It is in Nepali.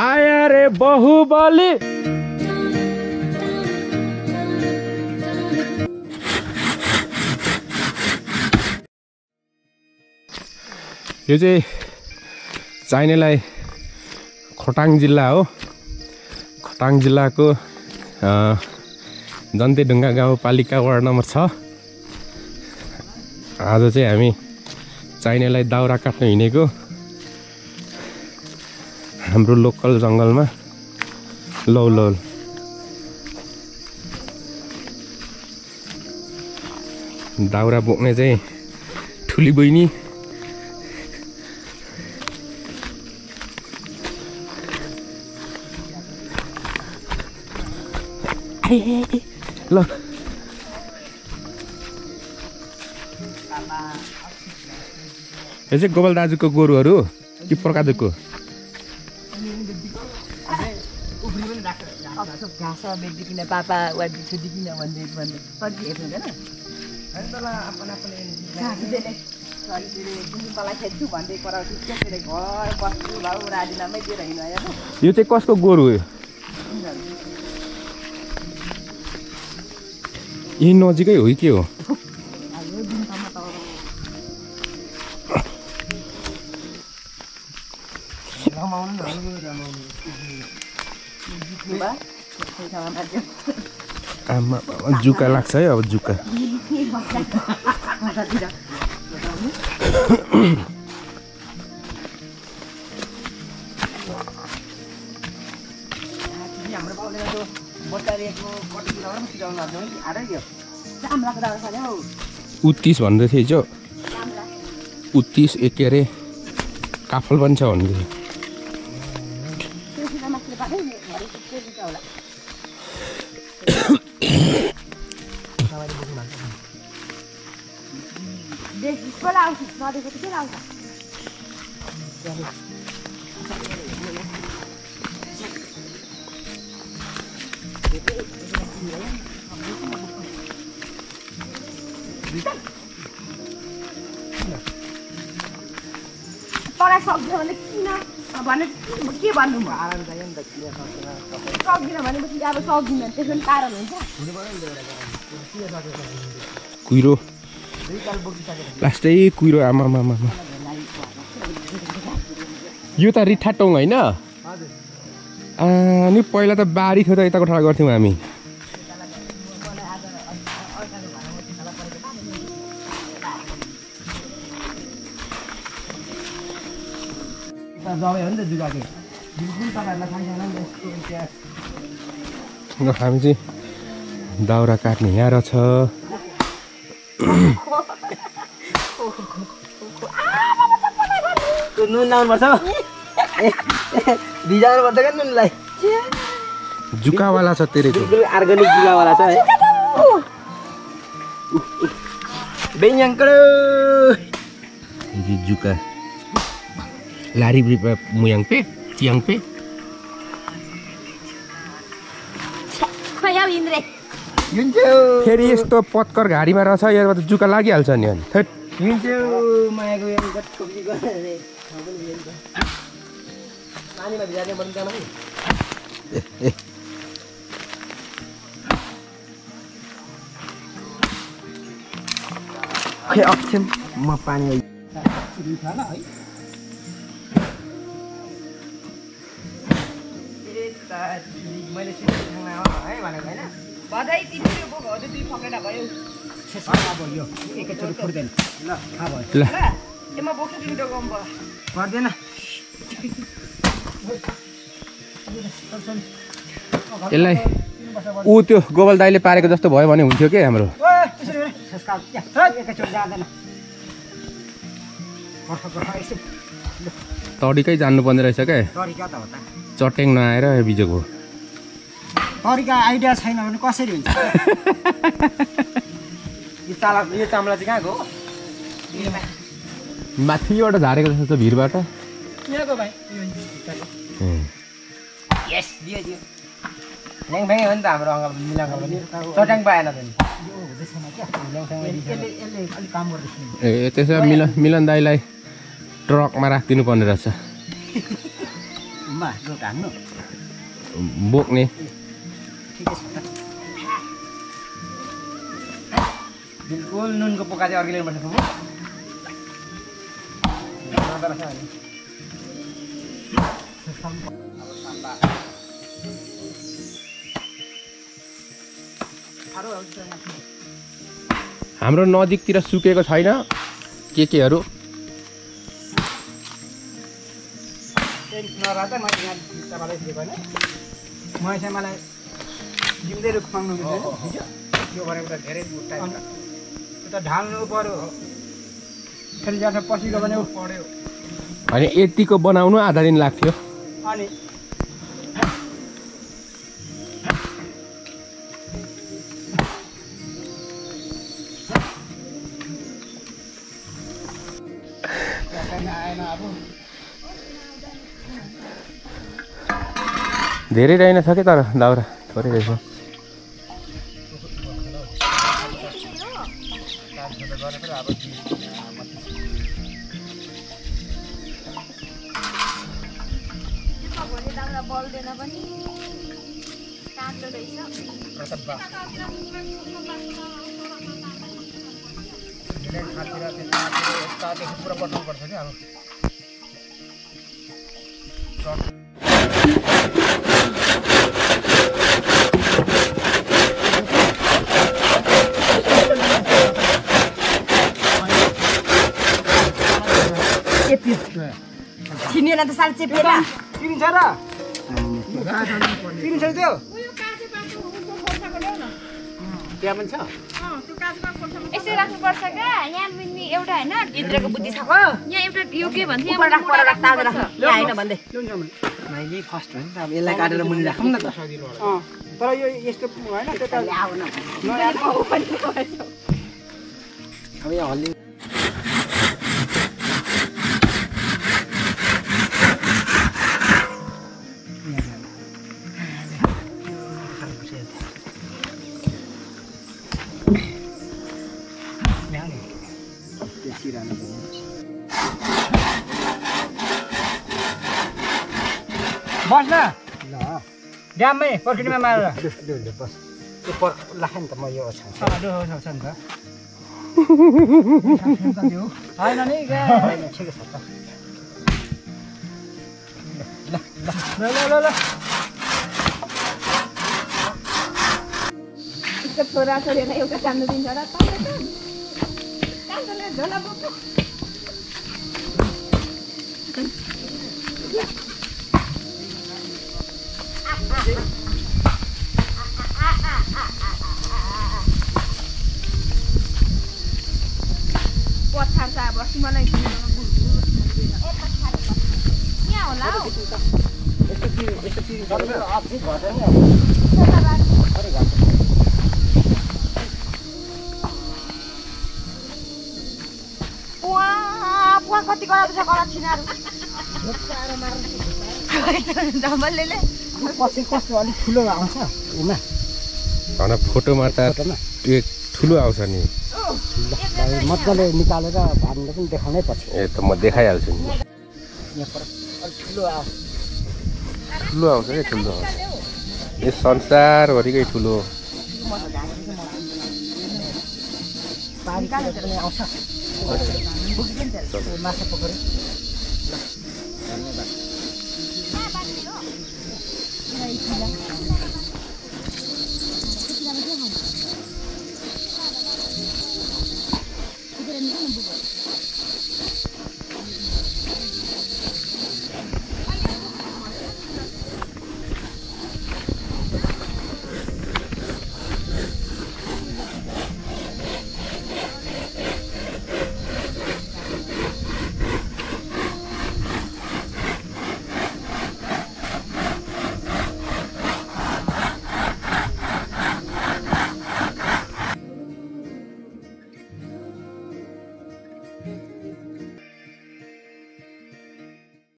आया रे बाहुबली। यो चाहिँ चाइनालाई खोटाङ जिल्ला हो। खोटाङ जिल्लाको जन्तेढुङ्गा गाउँपालिका वार्ड नम्बर 6। आज चाहिँ हामी चाइनालाई दाउरा काट्न हिनेको हाम्रो लोकल जंगलमा। लौ लौ दाउरा बोक्ने चाहिँ ठुली बहिनी। ल यो चाहिँ गोपाल दाजुको गोरुहरू कि प्रकाशको यो चाहिँ कसको गोरु हो? यही नजिकै हो कि हो? आमा जुका लाग्छ है अब जुका। उत्तिस भन्दै थिए हिजो। उत्तिस एक के अरे काफल पनि छ भन्दै थियो। कुहिरो लास्टै कुहिरो। आमामा यो त रिठाटोङ होइन? अनि पहिला त बारी थियो त यताको ठडा गर्थ्यौँ हामी। हामी चाहिँ दाउरा काट्ने यहाँ रहेछ। नुन लाउनुपर्छ। भिजाउनुपर्छ क्या नुनलाई? जुकावाला छ तेरेको। अर्ग्यानिक जुकावाला छ है। बेङयाङकडो जुका लारी बिपे मुयाङ पे चियाङ पे। फेरि यस्तो पत्कर घाडीमा रहेछ यसमा त जुका लागिहाल्छ नि। अनि थेट अक्षम म पानी मैले यसलाई ऊ त्यो गोपाल दाइले पारेको जस्तो भयो भने हुन्थ्यो के हाम्रो। तडिकै जान्नुपर्ने रहेछ क्या चट्याङ नआएर बिजोको। तरिका आइडिया छैन भने कसरी हुन्छ? यो चामला चाहिँ कहाँको हो? माथिबाट झारेको जस्तो भिरबाट किनको भाइ? यस दियो दियो ल्याङफ्याङ हो नि त हाम्रो अङ्ग मिलाएको पनि चट्याङ पाएन त नि। ए त्यसो मिलन दाइलाई ट्रकमा राखिदिनु पर्ने रहेछ। mah lu kan lu. Embuk nih. Bilkul nun kepukati orgil yang bersebut. हाम्रो नजिकतिर सुकेको छैन केकेहरु अनि यतिको बनाउनु आधा दिन लाग्थ्यो अनि धेरै रहेन छ के तर दाउरा थोरै रहेछ Sini nanti saling cepela. Ini cara. Ini cara itu. Dia mencak. Istilah perasa kan? Ya ini udah enak. Indra kebutis aku. Ya udah UK bantu. Upadah upadah tangan aku. Ya ini bantu. Ini first one. Tapi yang lain ada yang muncul. Kamu nak? Oh. Kalau yang itu mana? Kita lihat. Nanti mau open juga. Kami awalnya. Bos lah. Lah. Damai, pergi di mana? Dulu bos. Di por lahan temui orang. Aduh, orang sana. Hai nani ke? Lah, lah. Kita pernah sore naik ke sana di jalan apa? Tangannya jalan butuh. Wah, kau tiga ratus sekolah Cina. Damal lele. Pasir kos wali thulu auncha. Una. Karena foto marta thulu auncha ni. मजाले निकालेर हामीले पनि देखाउनै पर्छ ए त म देखाइहाल्छु नि यहाँ पर ठुलो आउँछ के ठुलो यो संसार भरिकै ठुलो पारिकाले पनि आउँछ बुकिन तेल माछा पकरे धन्यवाद आ बानी हो यही छ Thank you.